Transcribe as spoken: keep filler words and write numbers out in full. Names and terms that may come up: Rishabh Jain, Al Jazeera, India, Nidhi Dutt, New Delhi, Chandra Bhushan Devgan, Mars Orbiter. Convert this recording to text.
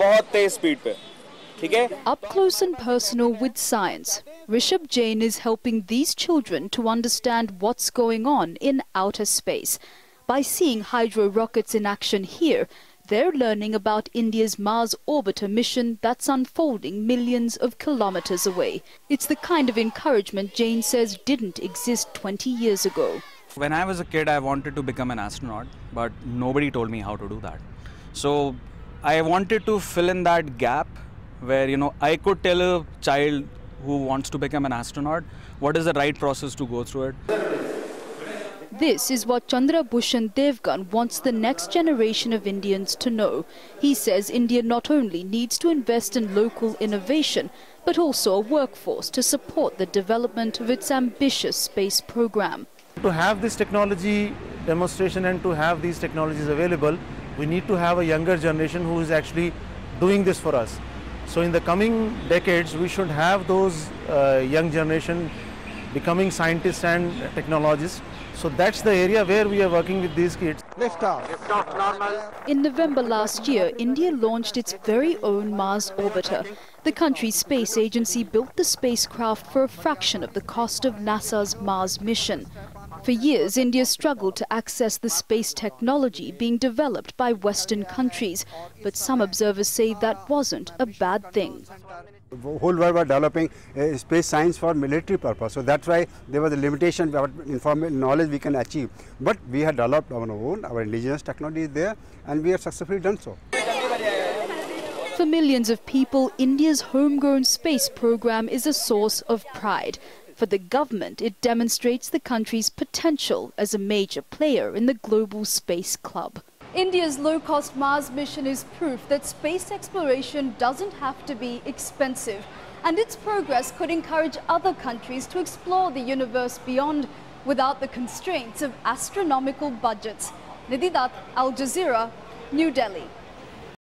Up close and personal with science, Rishabh Jain is helping these children to understand what's going on in outer space. By seeing hydro rockets in action here, they're learning about India's Mars Orbiter mission that's unfolding millions of kilometers away. It's the kind of encouragement Jain says didn't exist twenty years ago. When I was a kid, I wanted to become an astronaut, but nobody told me how to do that. So I wanted to fill in that gap where, you know, I could tell a child who wants to become an astronaut what is the right process to go through it. This is what Chandra Bhushan Devgan wants the next generation of Indians to know. He says India not only needs to invest in local innovation, but also a workforce to support the development of its ambitious space program. To have this technology demonstration and to have these technologies available, we need to have a younger generation who is actually doing this for us. So in the coming decades, we should have those uh, young generation becoming scientists and technologists. So that's the area where we are working with these kids. Lift off. Lift off normal. In November last year, India launched its very own Mars Orbiter. The country's space agency built the spacecraft for a fraction of the cost of NASA's Mars mission. For years, India struggled to access the space technology being developed by Western countries, but some observers say that wasn't a bad thing. The whole world was developing uh, space science for military purpose, so that's why there was a limitation about informal knowledge we can achieve. But we had developed our own, our indigenous technology is there, and we have successfully done so. For millions of people, India's homegrown space program is a source of pride. For the government, it demonstrates the country's potential as a major player in the global space club. India's low-cost Mars mission is proof that space exploration doesn't have to be expensive, and its progress could encourage other countries to explore the universe beyond without the constraints of astronomical budgets. Nidhi Dutt, Al Jazeera, New Delhi.